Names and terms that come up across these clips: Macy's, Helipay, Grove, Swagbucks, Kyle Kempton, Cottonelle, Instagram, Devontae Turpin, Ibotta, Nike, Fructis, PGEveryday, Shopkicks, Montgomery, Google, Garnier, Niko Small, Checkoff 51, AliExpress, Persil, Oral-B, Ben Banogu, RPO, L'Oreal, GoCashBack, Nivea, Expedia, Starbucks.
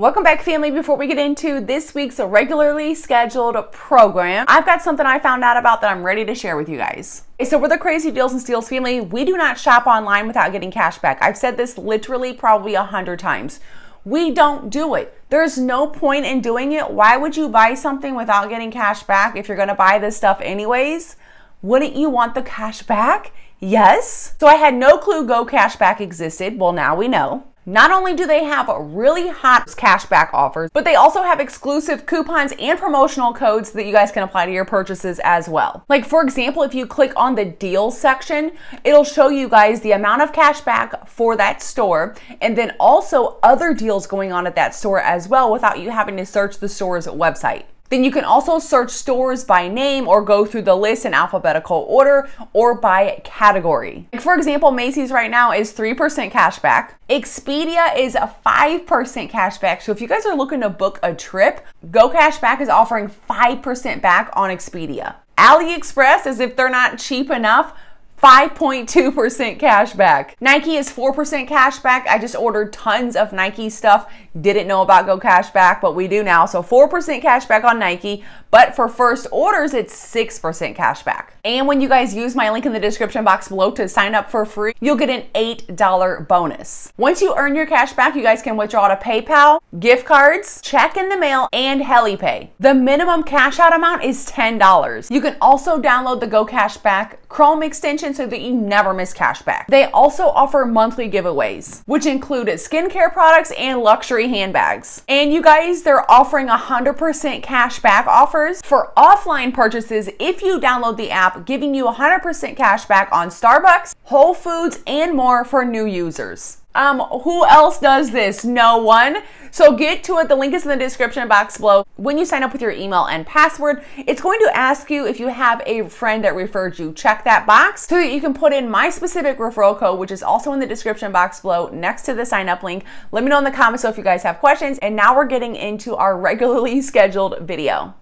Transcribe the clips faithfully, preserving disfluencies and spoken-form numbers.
Welcome back, family. Before we get into this week's regularly scheduled program, I've got something I found out about that I'm ready to share with you guys. So we're the Crazy Deals and Steals family. We do not shop online without getting cash back. I've said this literally probably a hundred times. We don't do it. There's no point in doing it. Why would you buy something without getting cash back if you're gonna buy this stuff anyways? Wouldn't you want the cash back? Yes. So I had no clue Go Cash Back existed. Well, now we know. Not only do they have really hot cashback offers, but they also have exclusive coupons and promotional codes that you guys can apply to your purchases as well. Like, for example, if you click on the deals section, it'll show you guys the amount of cashback for that store and then also other deals going on at that store as well without you having to search the store's website. Then you can also search stores by name or go through the list in alphabetical order or by category. Like, for example, Macy's right now is three percent cashback. Expedia is a five percent cashback. So if you guys are looking to book a trip, Go Cashback is offering five percent back on Expedia. AliExpress, as if they're not cheap enough, five point two percent cash back. Nike is four percent cash back. I just ordered tons of Nike stuff. Didn't know about Go Cash Back, but we do now. So four percent cash back on Nike, but for first orders, it's six percent cash back. And when you guys use my link in the description box below to sign up for free, you'll get an eight dollar bonus. Once you earn your cash back, you guys can withdraw to PayPal, gift cards, check in the mail, and Helipay. The minimum cash out amount is ten dollars. You can also download the Go Cash Back Chrome extension so that you never miss cash back. They also offer monthly giveaways, which include skincare products and luxury handbags. And you guys, they're offering one hundred percent cash back offers for offline purchases if you download the app, giving you one hundred percent cash back on Starbucks, Whole Foods, and more for new users. Um, who else does this? No one. So get to it. The link is in the description box below. When you sign up with your email and password, it's going to ask you if you have a friend that referred you. Check that box so that you can put in my specific referral code, which is also in the description box below next to the sign up link. Let me know in the comments if you guys have questions. And now we're getting into our regularly scheduled video.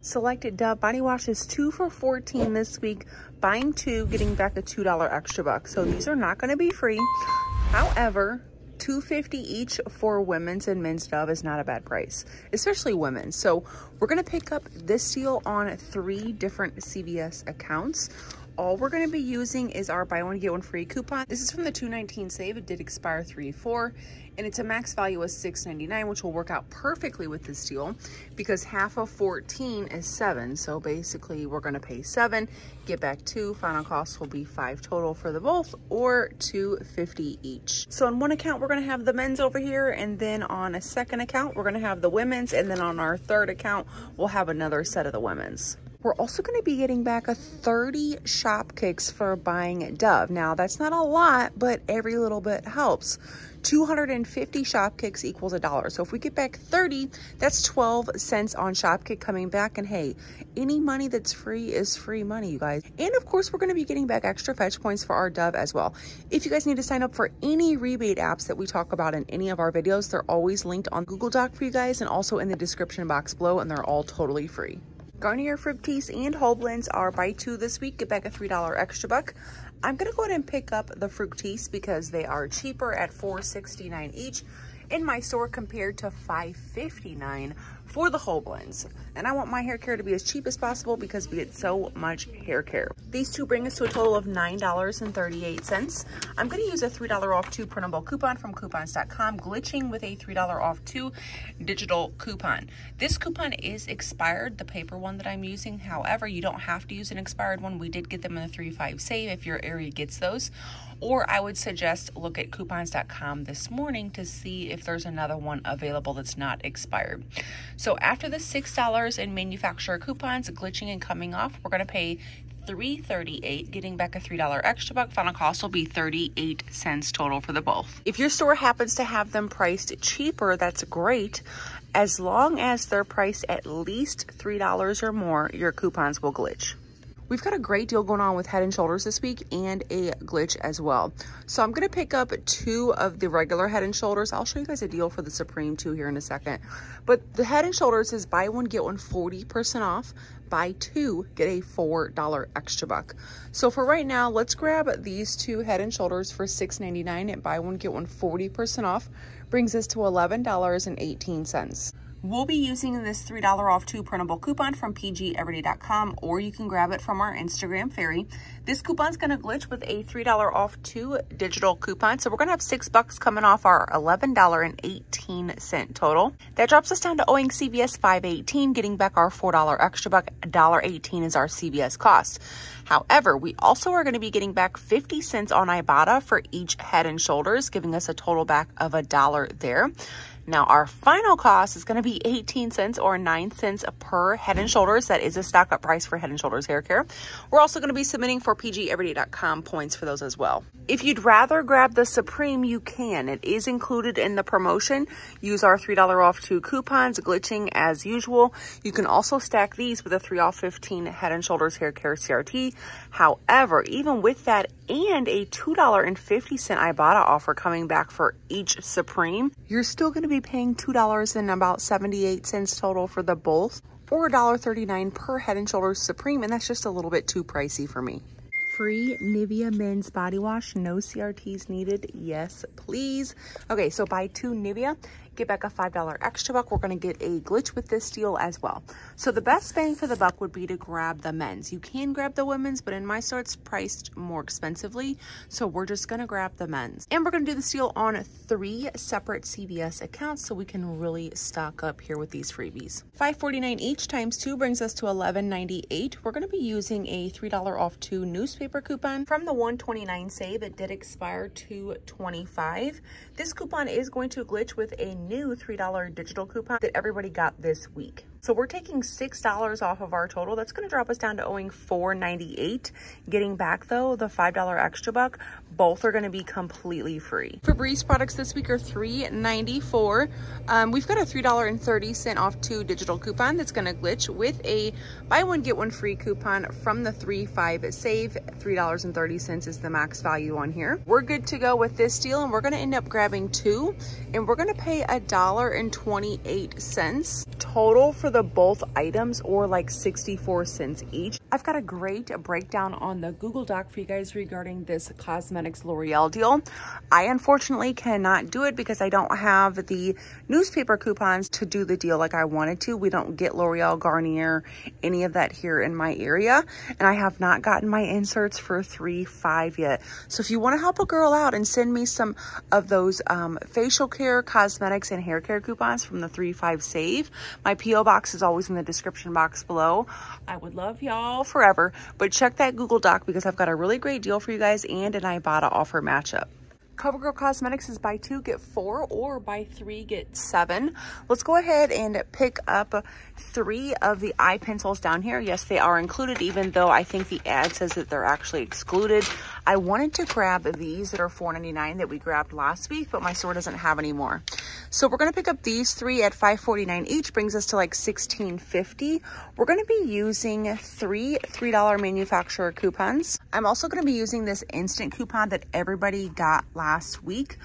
Selected Dove body washes two for fourteen this week, buying two, getting back a two dollar extra buck. So these are not going to be free. However, two fifty each for women's and men's Dove is not a bad price, especially women's. So we're going to pick up this deal on three different C V S accounts. All we're going to be using is our buy one get one free coupon. This is from the two nineteen save. It did expire three four, and it's a max value of six ninety-nine, which will work out perfectly with this deal because half of fourteen is seven. So basically we're going to pay seven, get back two. Final cost will be five total for the both, or two fifty each. So on one account we're going to have the men's over here, and then on a second account we're going to have the women's, and then on our third account we'll have another set of the women's. We're also going to be getting back a thirty Shopkicks for buying Dove. Now, that's not a lot, but every little bit helps. two hundred fifty Shopkicks equals a dollar. So if we get back thirty, that's twelve cents on Shopkick coming back. And hey, any money that's free is free money, you guys. And of course, we're going to be getting back extra Fetch points for our Dove as well. If you guys need to sign up for any rebate apps that we talk about in any of our videos, they're always linked on Google Doc for you guys and also in the description box below, and they're all totally free. Garnier Fructis and Whole Blends are buy two this week, get back a three dollar extra buck. I'm going to go ahead and pick up the Fructis because they are cheaper at four sixty-nine each in my store compared to five fifty-nine for the Whole Blends. And I want my hair care to be as cheap as possible because we get so much hair care. These two bring us to a total of nine dollars and thirty-eight cents. I'm going to use a three dollar off two printable coupon from coupons dot com, glitching with a three dollar off two digital coupon. This coupon is expired, the paper one that I'm using. However, you don't have to use an expired one. We did get them in the three five save if your area gets those. Or I would suggest look at coupons dot com this morning to see if there's another one available that's not expired. So after the six dollars in manufacturer coupons glitching and coming off, we're going to pay three thirty-eight, getting back a three dollar extra buck. Final cost will be thirty-eight cents total for the both. If your store happens to have them priced cheaper, that's great. As long as they're priced at least three dollars or more, your coupons will glitch. We've got a great deal going on with Head and Shoulders this week and a glitch as well. So I'm going to pick up two of the regular Head and Shoulders. I'll show you guys a deal for the Supreme too here in a second. But the Head and Shoulders is buy one, get one forty percent off. Buy two, get a four dollar extra buck. So for right now, let's grab these two Head and Shoulders for six ninety-nine and buy one, get one forty percent off. Brings us to eleven dollars and eighteen cents. We'll be using this three dollar off two printable coupon from P G everyday dot com, or you can grab it from our Instagram Fairy. This coupon's gonna glitch with a three dollar off two digital coupon. So we're gonna have six bucks coming off our eleven dollars and eighteen cents total. That drops us down to owing C V S five eighteen, getting back our four dollar extra buck. one dollar and eighteen cents is our C V S cost. However, we also are gonna be getting back fifty cents on Ibotta for each Head and Shoulders, giving us a total back of a dollar there. Now our final cost is going to be eighteen cents or nine cents per Head and Shoulders. That is a stock up price for Head and Shoulders hair care. We're also going to be submitting for P G everyday dot com points for those as well. If you'd rather grab the Supreme, you can. It is included in the promotion. Use our three dollar off two coupons, glitching as usual. You can also stack these with a three off fifteen Head and Shoulders hair care C R T. However, even with that and a two dollar and fifty cent Ibotta offer coming back for each Supreme, you're still going to be paying two dollars and about seventy-eight cents total for the both, or one dollar and thirty-nine cents per Head and Shoulders Supreme, and that's just a little bit too pricey for me. Free Nivea men's body wash, no C R Ts needed, yes please. Okay, so buy two Nivea, get back a five dollar extra buck. We're gonna get a glitch with this deal as well. So the best bang for the buck would be to grab the men's. You can grab the women's, but in my store it's priced more expensively. So we're just gonna grab the men's. And we're gonna do this deal on three separate C V S accounts so we can really stock up here with these freebies. five forty-nine each times two brings us to eleven ninety-eight. We're gonna be using a three dollar off two newspaper coupon from the one twenty-nine save. It did expire to twenty-five. This coupon is going to glitch with a new three dollar digital coupon that everybody got this week. So we're taking six dollars off of our total. That's going to drop us down to owing four ninety-eight. Getting back though, the five dollar extra buck, both are going to be completely free. Febreze products this week are three ninety-four. Um, we've got a three dollars and thirty cents off two digital coupon that's going to glitch with a buy one, get one free coupon from the three five save. three dollars and thirty cents is the max value on here. We're good to go with this deal, and we're going to end up grabbing two, and we're going to pay one dollar and twenty-eight cents total for the both items, or like sixty-four cents each. I've got a great breakdown on the Google Doc for you guys regarding this Cosmetics L'Oreal deal. I unfortunately cannot do it because I don't have the newspaper coupons to do the deal like I wanted to. We don't get L'Oreal, Garnier, any of that here in my area, and I have not gotten my inserts for three five yet. So if you want to help a girl out and send me some of those um, facial care, cosmetics, and hair care coupons from the three five save, my P O box is always in the description box below. I would love y'all forever, but check that Google Doc because I've got a really great deal for you guys and an Ibotta offer matchup. CoverGirl Cosmetics is buy two, get four, or buy three, get seven. Let's go ahead and pick up three of the eye pencils down here. Yes, they are included, even though I think the ad says that they're actually excluded. I wanted to grab these that are four ninety-nine that we grabbed last week, but my store doesn't have any more. So we're going to pick up these three at five forty-nine each, brings us to like sixteen fifty. We're going to be using three three dollar manufacturer coupons. I'm also going to be using this instant coupon that everybody got last last week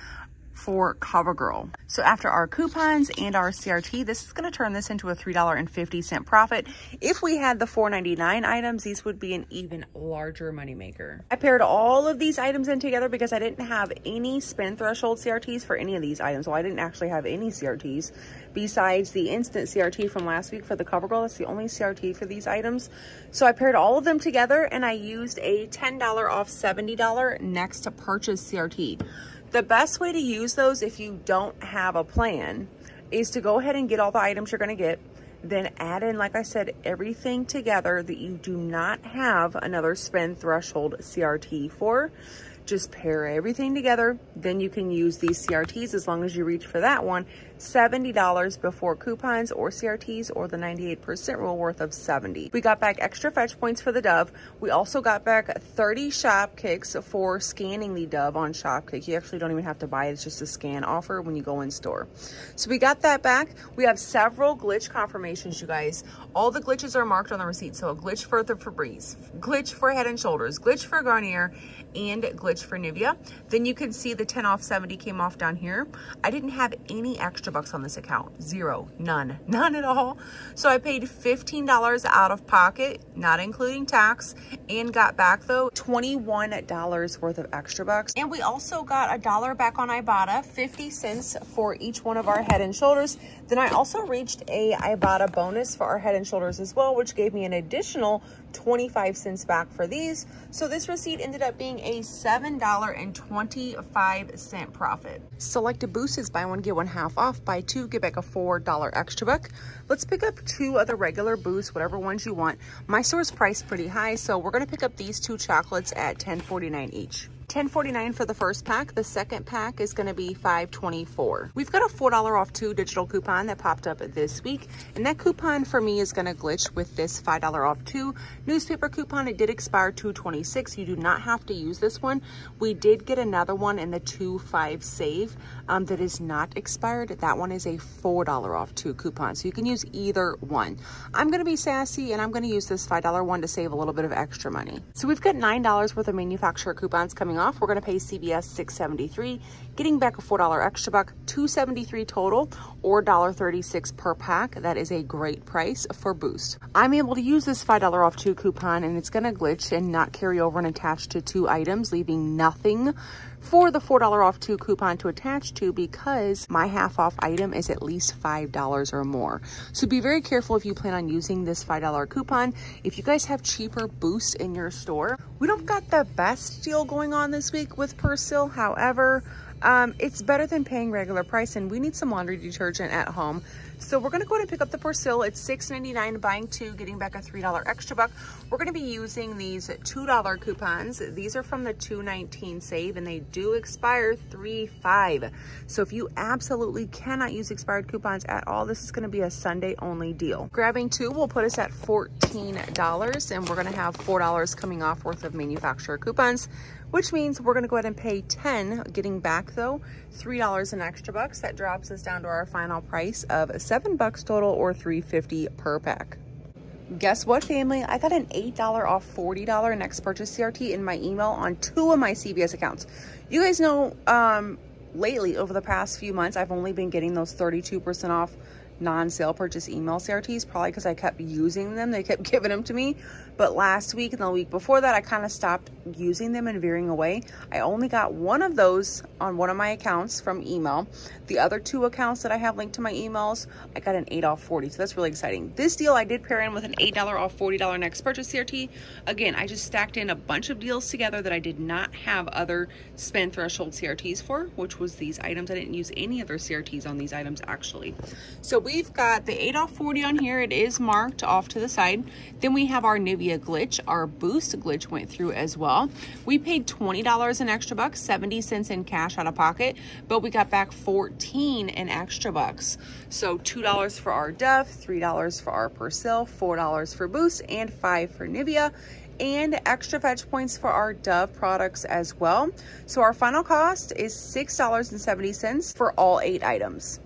for CoverGirl. So after our coupons and our C R T, this is going to turn this into a three dollars and fifty cents profit. If we had the four ninety-nine items, these would be an even larger moneymaker. I paired all of these items in together because I didn't have any spend threshold C R Ts for any of these items. Well, I didn't actually have any C R Ts besides the instant C R T from last week for the CoverGirl. That's the only C R T for these items. So I paired all of them together and I used a ten dollar off seventy dollar next to purchase C R T. The best way to use those if you don't have a plan is to go ahead and get all the items you're going to get, then add in, like I said, everything together that you do not have another spend threshold C R T for. Just pair everything together. Then you can use these C R Ts as long as you reach for that one. seventy dollars before coupons or C R Ts or the ninety-eight percent rule worth of seventy. We got back extra Fetch points for the Dove. We also got back thirty Shopkicks for scanning the Dove on Shopkicks. You actually don't even have to buy it. It's just a scan offer when you go in store. So we got that back. We have several glitch confirmations, you guys. All the glitches are marked on the receipt. So a glitch for the Febreze, glitch for Head and Shoulders, glitch for Garnier, and glitch for Nivea. Then you can see the ten off seventy came off down here. I didn't have any extra bucks on this account. Zero. None. None at all. So I paid fifteen dollars out of pocket, not including tax, and got back though twenty-one dollars worth of extra bucks. And we also got a dollar back on Ibotta, fifty cents for each one of our Head and Shoulders. Then I also reached a Ibotta bonus for our Head and Shoulders as well, which gave me an additional twenty-five cents back for these. So this receipt ended up being a seven dollars and twenty-five cents profit. Selected Boost is buy one, get one half off. Buy two, get back a four dollar extra buck. Let's pick up two other regular Boosts, whatever ones you want. My store's priced pretty high, so we're going to pick up these two chocolates at ten forty-nine each. ten forty-nine for the first pack. The second pack is going to be five twenty-four. We've got a four dollar off two digital coupon that popped up this week, and that coupon for me is going to glitch with this five dollar off two newspaper coupon. It did expire two twenty-six. You do not have to use this one. We did get another one in the two five save um, that is not expired. That one is a four dollar off two coupon, so you can use either one. I'm going to be sassy, and I'm going to use this five dollar one to save a little bit of extra money. So we've got nine dollars worth of manufacturer coupons coming off. We're going to pay C V S six seventy-three, getting back a four dollar extra buck, two seventy-three total, or one thirty-six per pack. That is a great price for Boost. I'm able to use this five dollar off two coupon, and it's going to glitch and not carry over and attach to two items, leaving nothing for the four dollar off two coupon to attach to, because my half off item is at least five dollars or more. So be very careful if you plan on using this five dollar coupon. If you guys have cheaper Boosts in your store, we don't got the best deal going on this week with Persil. However, um, it's better than paying regular price, and we need some laundry detergent at home. So we're going to go ahead and pick up the Persil. It's six ninety-nine, buying two, getting back a three dollar extra buck. We're going to be using these two dollar coupons. These are from the two nineteen save, and they do expire three five. So if you absolutely cannot use expired coupons at all, this is going to be a Sunday only deal. Grabbing two will put us at fourteen dollars, and we're going to have four dollars coming off worth of manufacturer coupons, which means we're going to go ahead and pay ten, getting back though three dollars in extra bucks. That drops us down to our final price of seven bucks total, or three fifty per pack. Guess what, family? I got an eight dollar off forty dollar next purchase C R T in my email on two of my C V S accounts. You guys know, um, lately, over the past few months, I've only been getting those thirty-two percent off non-sale purchase email C R Ts, probably because I kept using them. They kept giving them to me. But last week and the week before that, I kind of stopped using them and veering away. I only got one of those on one of my accounts from email. The other two accounts that I have linked to my emails, I got an eight off forty. So that's really exciting. This deal I did pair in with an eight dollar off forty dollar next purchase C R T. Again, I just stacked in a bunch of deals together that I did not have other spend threshold C R Ts for, which was these items. I didn't use any other C R Ts on these items, actually. So we We've got the eight off forty on here. It is marked off to the side. Then we have our Nivea glitch. Our Boost glitch went through as well. We paid twenty dollars in extra bucks, seventy cents in cash out of pocket, but we got back fourteen in extra bucks. So two dollars for our Dove, three dollars for our Persil, four dollars for Boost, and five dollars for Nivea, and extra Fetch points for our Dove products as well. So our final cost is six dollars and seventy cents for all eight items.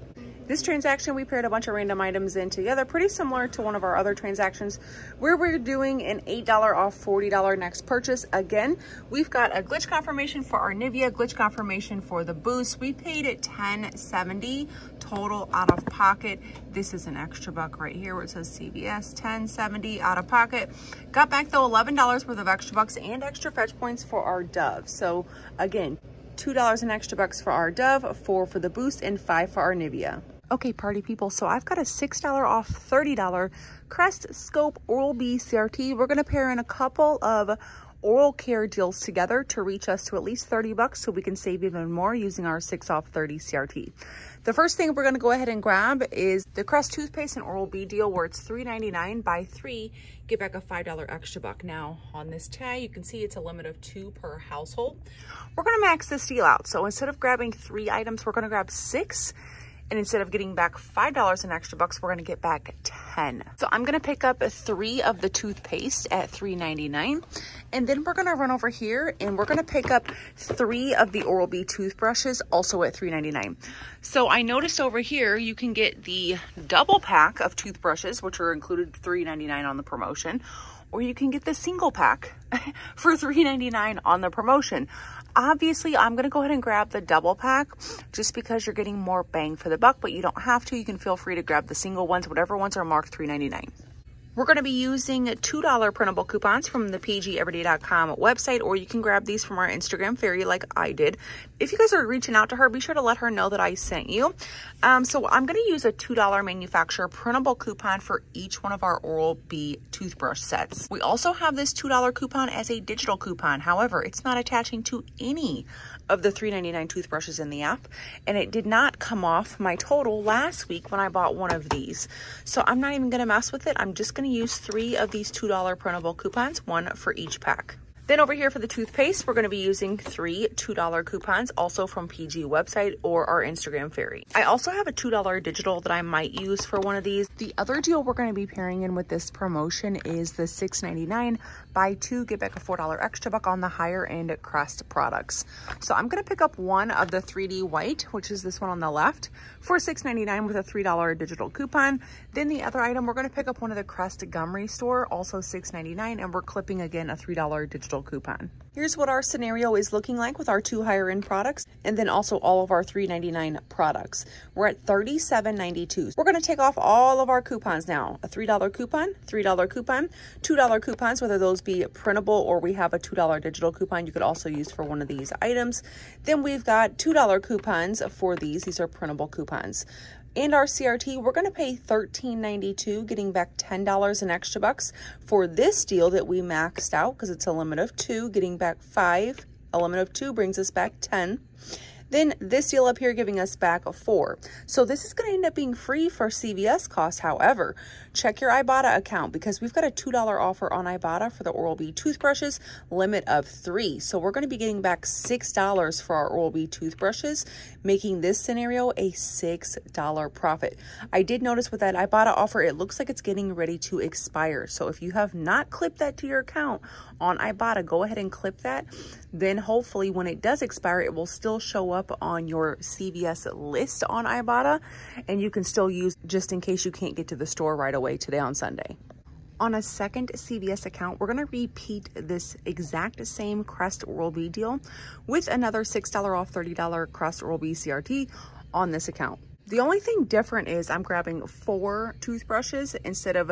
This transaction, we paired a bunch of random items in together, pretty similar to one of our other transactions where we're doing an eight dollar off forty dollar next purchase. Again, we've got a glitch confirmation for our Nivea, glitch confirmation for the Boost. We paid it ten seventy total out of pocket. This is an extra buck right here where it says C V S, ten seventy out of pocket. Got back though eleven dollars worth of extra bucks and extra Fetch points for our Dove. So again, two dollars in extra bucks for our Dove, four for the Boost, and five for our Nivea. Okay, party people, so I've got a six dollar off thirty dollar Crest Scope Oral-B C R T. We're going to pair in a couple of oral care deals together to reach us to at least thirty bucks, so we can save even more using our six off thirty C R T. The first thing we're going to go ahead and grab is the Crest toothpaste and Oral B deal, where it's three ninety-nine, buy three, get back a five dollar extra buck. Now on this tag, you can see it's a limit of two per household. We're going to max this deal out. So instead of grabbing three items, we're going to grab six. And instead of getting back five dollars in extra bucks, we're gonna get back ten. So I'm gonna pick up three of the toothpaste at three ninety-nine. And then we're gonna run over here and we're gonna pick up three of the Oral-B toothbrushes, also at three ninety-nine. So I noticed over here, you can get the double pack of toothbrushes, which are included three ninety-nine on the promotion, or you can get the single pack for three ninety-nine on the promotion. Obviously, I'm gonna go ahead and grab the double pack just because you're getting more bang for the buck, but you don't have to. You can feel free to grab the single ones, whatever ones are marked three ninety-nine. We're gonna be using two dollar printable coupons from the P G everyday dot com website, or you can grab these from our Instagram fairy like I did. If you guys are reaching out to her, be sure to let her know that I sent you. Um, so I'm gonna use a two dollar manufacturer printable coupon for each one of our Oral-B toothbrush sets. We also have this two dollar coupon as a digital coupon. However, it's not attaching to any of the three ninety-nine toothbrushes in the app, and it did not come off my total last week when I bought one of these. So I'm not even gonna mess with it. I'm just gonna use three of these two dollar printable coupons, one for each pack. Then over here for the toothpaste, we're going to be using three two dollar coupons, also from P G website or our Instagram fairy. I also have a two dollar digital that I might use for one of these. The other deal we're going to be pairing in with this promotion is the six ninety-nine, buy two, get back a four dollar extra buck on the higher end Crest products. So I'm going to pick up one of the three D white, which is this one on the left, for six ninety-nine with a three dollar digital coupon. Then the other item, we're going to pick up one of the Crest Gum Restore, also six ninety-nine, and we're clipping again a three dollar digital coupon. Here's what our scenario is looking like with our two higher end products and then also all of our three ninety-nine products. We're at thirty-seven ninety-two. We're going to take off all of our coupons now. A three dollar coupon, three dollar coupon, two dollar coupons, whether those be printable or we have a two dollar digital coupon you could also use for one of these items. Then we've got two dollar coupons for these. These are printable coupons. And our C R T, we're going to pay thirteen ninety-two, getting back ten dollars in extra bucks for this deal that we maxed out because it's a limit of two, getting back five. A limit of two brings us back ten. Then this deal up here giving us back a four. So this is going to end up being free for C V S costs. However, check your Ibotta account because we've got a two dollar offer on Ibotta for the Oral-B toothbrushes, limit of three. So we're going to be getting back six dollars for our Oral-B toothbrushes, making this scenario a six dollar profit. I did notice with that Ibotta offer, it looks like it's getting ready to expire. So if you have not clipped that to your account on Ibotta, go ahead and clip that. Then hopefully when it does expire, it will still show up on your C V S list on Ibotta, and you can still use just in case you can't get to the store right away today on Sunday. On a second C V S account, we're gonna repeat this exact same Crest Oral-B deal with another six dollar off thirty dollar Crest Oral-B C R T on this account. The only thing different is I'm grabbing four toothbrushes instead of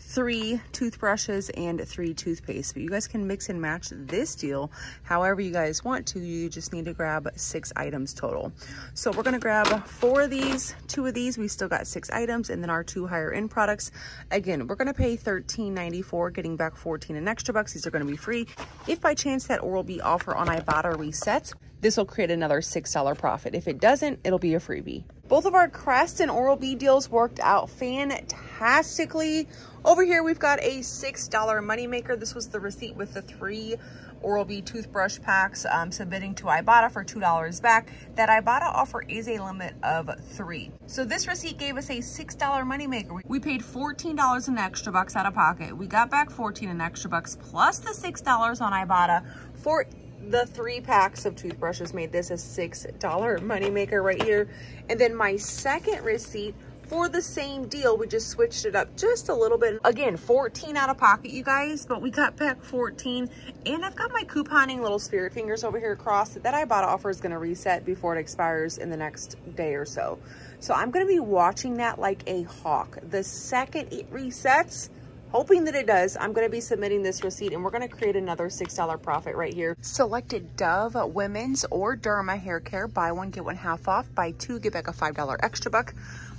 three toothbrushes and three toothpaste, but you guys can mix and match this deal however you guys want to. You just need to grab six items total. So we're gonna grab four of these, two of these, we still got six items, and then our two higher end products. Again, we're gonna pay thirteen ninety-four, getting back fourteen in extra bucks. These are gonna be free. If by chance that Oral-B offer on Ibotta resets, this will create another six dollar profit. If it doesn't, it'll be a freebie. Both of our Crest and Oral-B deals worked out fantastically. Over here, we've got a six dollar moneymaker. This was the receipt with the three Oral-B toothbrush packs um, submitting to Ibotta for two dollars back. That Ibotta offer is a limit of three. So this receipt gave us a six dollar moneymaker. We paid fourteen dollars in extra bucks out of pocket. We got back fourteen in extra bucks plus the six dollars on Ibotta for the three packs of toothbrushes, made this a six dollar moneymaker right here. And then my second receipt for the same deal, we just switched it up just a little bit. Again, fourteen out of pocket, you guys, but we got back fourteen. And I've got my couponing little spirit fingers over here crossed that Ibotta offer is gonna reset before it expires in the next day or so. So I'm gonna be watching that like a hawk. The second it resets, Hoping that it does, I'm going to be submitting this receipt and we're going to create another six dollar profit right here. Selected Dove Women's or Derma Hair Care. Buy one, get one half off. Buy two, get back a five dollar extra buck.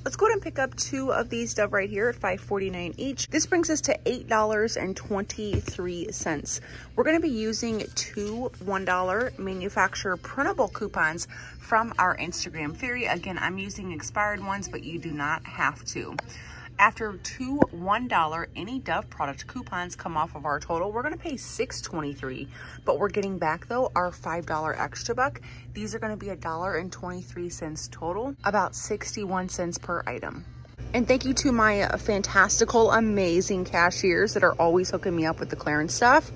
Let's go ahead and pick up two of these Dove right here at five forty-nine each. This brings us to eight twenty-three. We're going to be using two one dollar manufacturer printable coupons from our Instagram Fairy. Again, I'm using expired ones, but you do not have to. After two one dollar any Dove product coupons come off of our total, we're going to pay six twenty-three, but we're getting back though our five dollar extra buck. These are going to be one twenty-three total, about sixty-one cents per item. And thank you to my fantastical, amazing cashiers that are always hooking me up with the clearance stuff.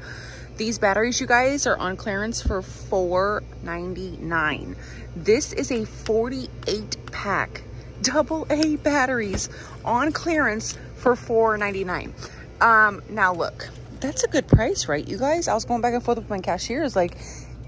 These batteries, you guys, are on clearance for four ninety-nine. This is a forty-eight pack. Double A batteries on clearance for four ninety-nine. Um, now look, that's a good price, right, you guys? I was going back and forth with my cashiers, like,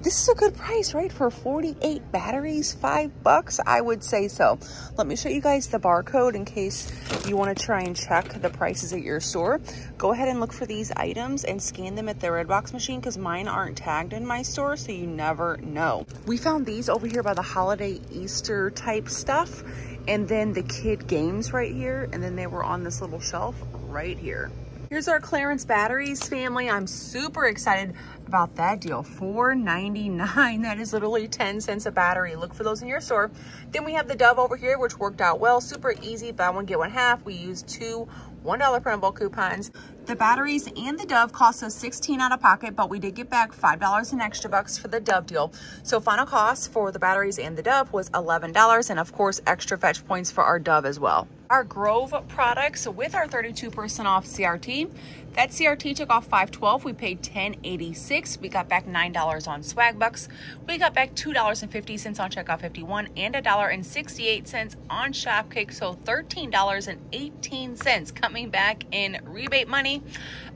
this is a good price, right? For forty-eight batteries, five bucks, I would say so. Let me show you guys the barcode in case you want to try and check the prices at your store. Go ahead and look for these items and scan them at the Redbox machine because mine aren't tagged in my store, so you never know. We found these over here by the holiday Easter type stuff. And then the kid games right here. And then they were on this little shelf right here. Here's our clearance batteries, family. I'm super excited about that deal. four ninety-nine. That is literally ten cents a battery. Look for those in your store. Then we have the Dove over here, which worked out well. Super easy. Buy one, get one half. We used two one dollar printable coupons. The batteries and the Dove cost us sixteen dollars out of pocket, but we did get back five dollars in extra bucks for the Dove deal. So final cost for the batteries and the Dove was eleven dollars, and of course, extra Fetch points for our Dove as well. Our Grove products with our thirty-two percent off C R T. That C R T took off five twelve. We paid ten eighty-six. We got back nine dollars on Swagbucks. We got back two dollars and fifty cents on Checkoff fifty-one and one dollar and sixty-eight cents on Shopkicks. So thirteen dollars and eighteen cents coming back in rebate money.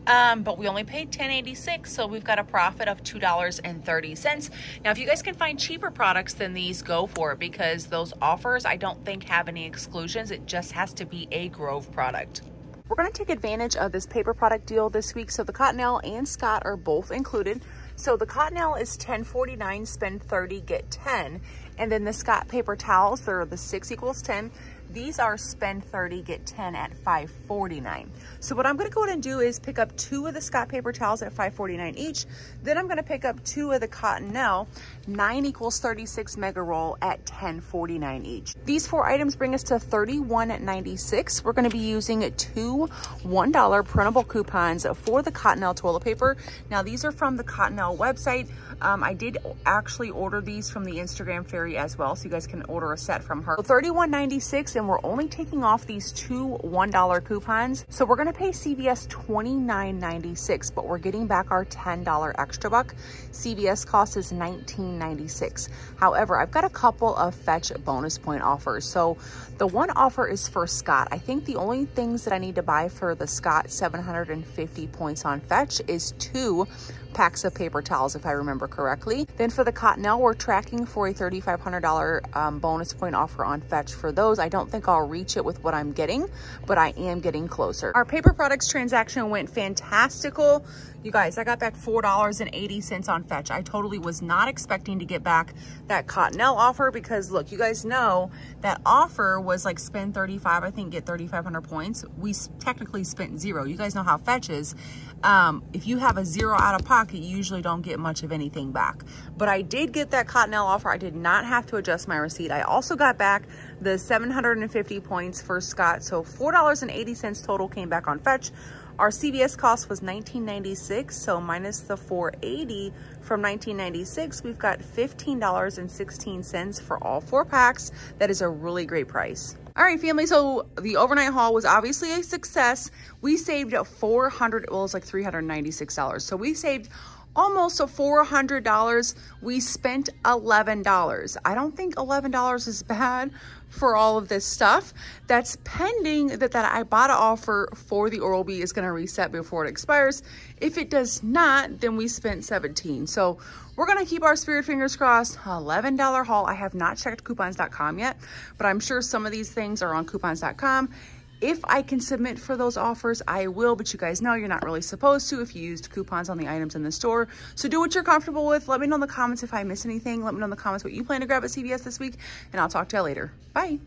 Um, but we only paid ten eighty-six, so we've got a profit of two dollars and thirty cents. Now, if you guys can find cheaper products than these, go for it, because those offers I don't think have any exclusions. It just has to be a Grove product. We're going to take advantage of this paper product deal this week. So the Cottonelle and Scott are both included. So the Cottonelle is ten forty-nine, spend thirty, get ten. And then the Scott paper towels, they're the six equals ten. These are spend thirty, get ten at five forty-nine. So what I'm gonna go ahead and do is pick up two of the Scott paper towels at five forty-nine each. Then I'm gonna pick up two of the Cottonelle, nine equals thirty-six mega roll at ten forty-nine each. These four items bring us to thirty-one ninety-six. We're gonna be using two one dollar printable coupons for the Cottonelle toilet paper. Now these are from the Cottonelle website. Um, I did actually order these from the Instagram Fairy as well, so you guys can order a set from her. So thirty-one ninety-six, and we're only taking off these two one dollar coupons. So we're gonna pay C V S twenty-nine ninety-six, but we're getting back our ten dollar extra buck. C V S cost is nineteen ninety-six. However, I've got a couple of Fetch bonus point offers. So the one offer is for Scott. I think the only things that I need to buy for the Scott seven hundred fifty points on Fetch is two packs of paper towels, if I remember correctly. Then for the Cottonelle, we're tracking for a thirty-five hundred dollar um, bonus point offer on Fetch for those. I don't think I'll reach it with what I'm getting, but I am getting closer. Our paper products transaction went fantastical. You guys, I got back four dollars and eighty cents on Fetch. I totally was not expecting to get back that Cottonelle offer because look, you guys know that offer was like spend thirty-five, I think get thirty-five hundred points. We technically spent zero. You guys know how Fetch is. Um, if you have a zero out of pocket, you usually don't get much of anything back. But I did get that Cottonelle offer. I did not have to adjust my receipt. I also got back the seven hundred fifty points for Scott. So four dollars and eighty cents total came back on Fetch. Our C V S cost was nineteen ninety-six, so minus the four eighty from nineteen ninety-six, we've got fifteen dollars and sixteen cents for all four packs. That is a really great price. All right, family, so the overnight haul was obviously a success. We saved four hundred, well, it was like three hundred ninety-six dollars. So we saved almost four hundred dollars. We spent eleven dollars. I don't think eleven dollars is bad for all of this stuff. That's pending that that Ibotta offer for the Oral-B is going to reset before it expires. If it does not, then we spent seventeen dollars. So we're going to keep our spirit fingers crossed. eleven dollar haul. I have not checked coupons dot com yet, but I'm sure some of these things are on coupons dot com. If I can submit for those offers, I will, but you guys know you're not really supposed to if you used coupons on the items in the store. So do what you're comfortable with. Let me know in the comments if I miss anything. Let me know in the comments what you plan to grab at C V S this week, and I'll talk to you later. Bye.